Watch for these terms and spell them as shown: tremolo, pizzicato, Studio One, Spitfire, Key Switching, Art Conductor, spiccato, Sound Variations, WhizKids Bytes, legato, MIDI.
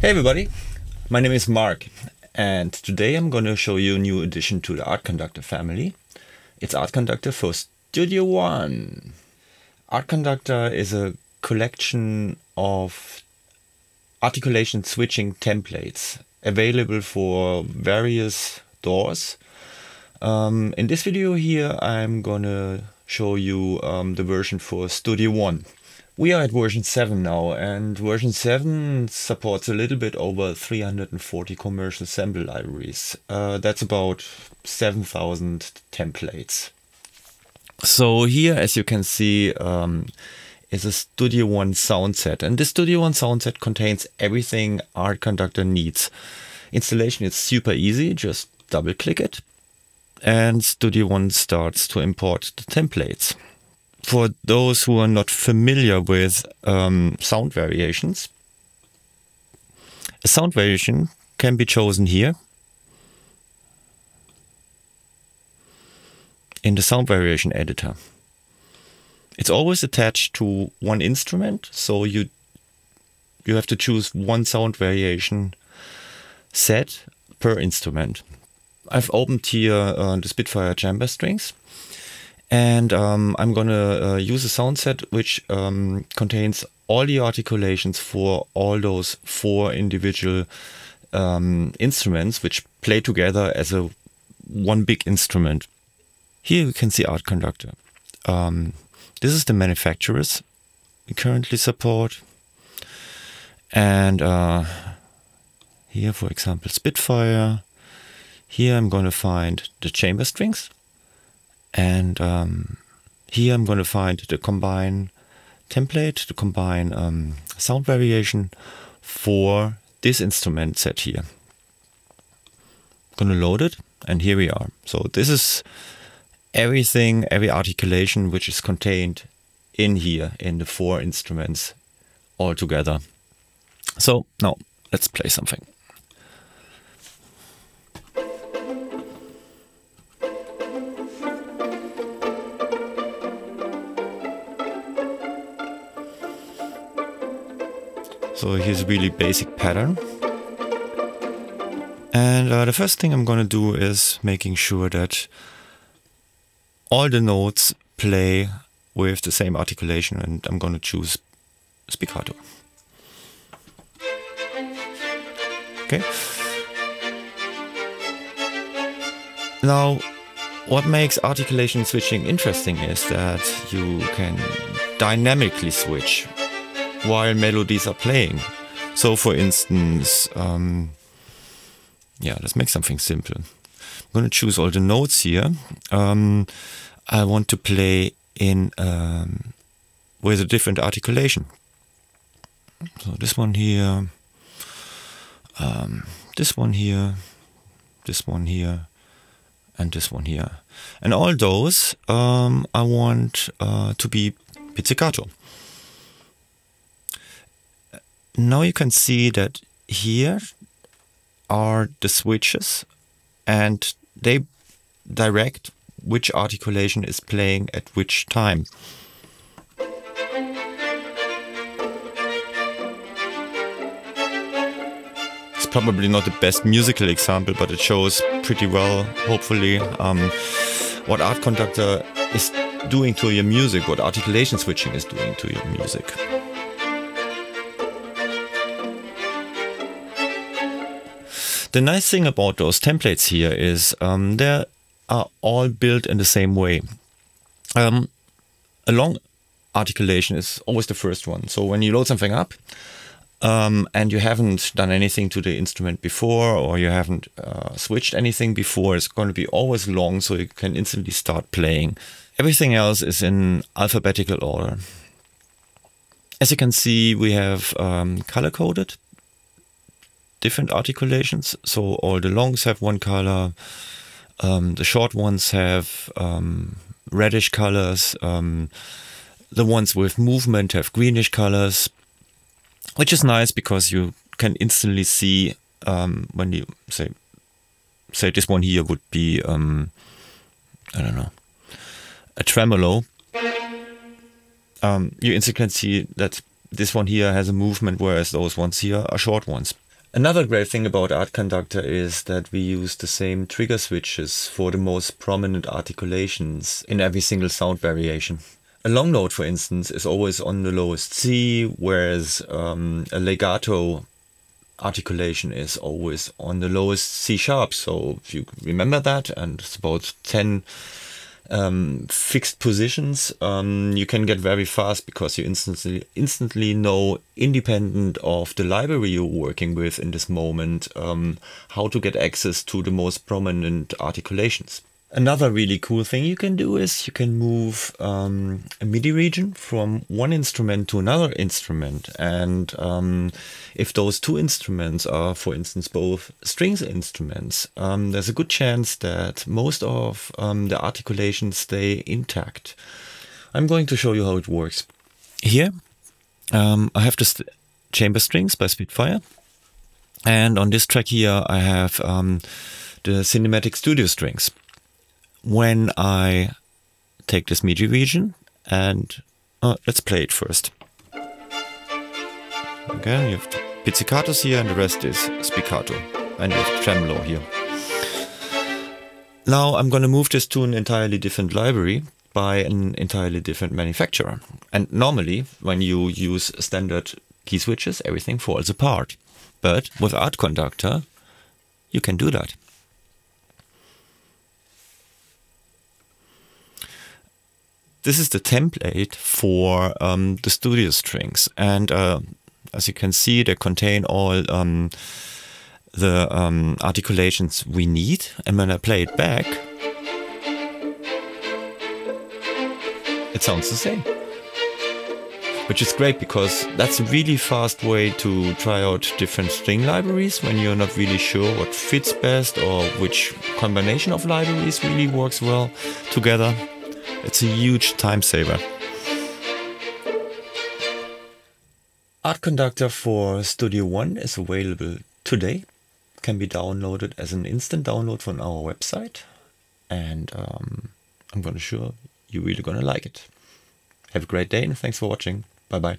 Hey everybody, my name is Mark and today I'm going to show you a new addition to the Art Conductor family. It's Art Conductor for Studio One. Art Conductor is a collection of articulation switching templates available for various doors. In this video here I'm going to show you the version for Studio One. We are at version 7 now, and version 7 supports a little bit over 340 commercial sample libraries. That's about 7,000 templates. So here, as you can see, is a Studio One sound set, and this Studio One sound set contains everything Art Conductor needs. Installation is super easy, just double click it, and Studio One starts to import the templates. For those who are not familiar with sound variations, a sound variation can be chosen here in the sound variation editor. It's always attached to one instrument, so you have to choose one sound variation set per instrument. I've opened here the Spitfire chamber strings. And I'm gonna use a sound set which contains all the articulations for all those four individual instruments which play together as a one big instrument. Here you can see Art Conductor. This is the manufacturers we currently support. And here, for example, Spitfire. Here I'm gonna find the chamber strings. And here I'm going to find the combine template, the combine sound variation for this instrument set here. I'm going to load it, and here we are. So this is everything, every articulation which is contained in here in the four instruments all together. So now let's play something. So here's a really basic pattern. And the first thing I'm going to do is making sure that all the notes play with the same articulation, and I'm going to choose spiccato. Okay. Now, what makes articulation switching interesting is that you can dynamically switch while melodies are playing. So for instance, yeah, let's make something simple. I'm going to choose all the notes here. I want to play in with a different articulation. So this one here, this one here, this one here, and this one here. And all those I want to be pizzicato. Now you can see that here are the switches, and they direct which articulation is playing at which time. It's probably not the best musical example, but it shows pretty well, hopefully, what Art Conductor is doing to your music, what articulation switching is doing to your music. The nice thing about those templates here is they are all built in the same way. A long articulation is always the first one. So when you load something up and you haven't done anything to the instrument before, or you haven't switched anything before, it's going to be always long, so you can instantly start playing. Everything else is in alphabetical order. As you can see, we have color-coded different articulations, so all the longs have one color, the short ones have reddish colors, the ones with movement have greenish colors, which is nice because you can instantly see when you say this one here would be I don't know, a tremolo. You instantly can see that this one here has a movement, whereas those ones here are short ones. Another great thing about Art Conductor is that we use the same trigger switches for the most prominent articulations in every single sound variation. A long note, for instance, is always on the lowest C, whereas a legato articulation is always on the lowest C sharp. So if you remember that, and it's about 10 fixed positions, you can get very fast because you instantly know, independent of the library you're working with in this moment, how to get access to the most prominent articulations. Another really cool thing you can do is you can move a MIDI region from one instrument to another instrument, and if those two instruments are, for instance, both strings instruments, there's a good chance that most of the articulations stay intact. I'm going to show you how it works. Here I have the chamber strings by Spitfire, and on this track here I have the cinematic studio strings. When I take this MIDI region and let's play it first. Again, you have the pizzicatos here and the rest is spiccato, and you have tremolo here. Now I'm going to move this to an entirely different library by an entirely different manufacturer. And normally when you use standard key switches, everything falls apart. But with Art Conductor, you can do that. This is the template for the studio strings, and as you can see, they contain all the articulations we need. And when I play it back, it sounds the same, which is great because that's a really fast way to try out different string libraries when you're not really sure what fits best or which combination of libraries really works well together. It's a huge time saver. Art Conductor for Studio One is available today. It can be downloaded as an instant download from our website, and I'm sure you're really gonna like it. Have a great day and thanks for watching. Bye bye.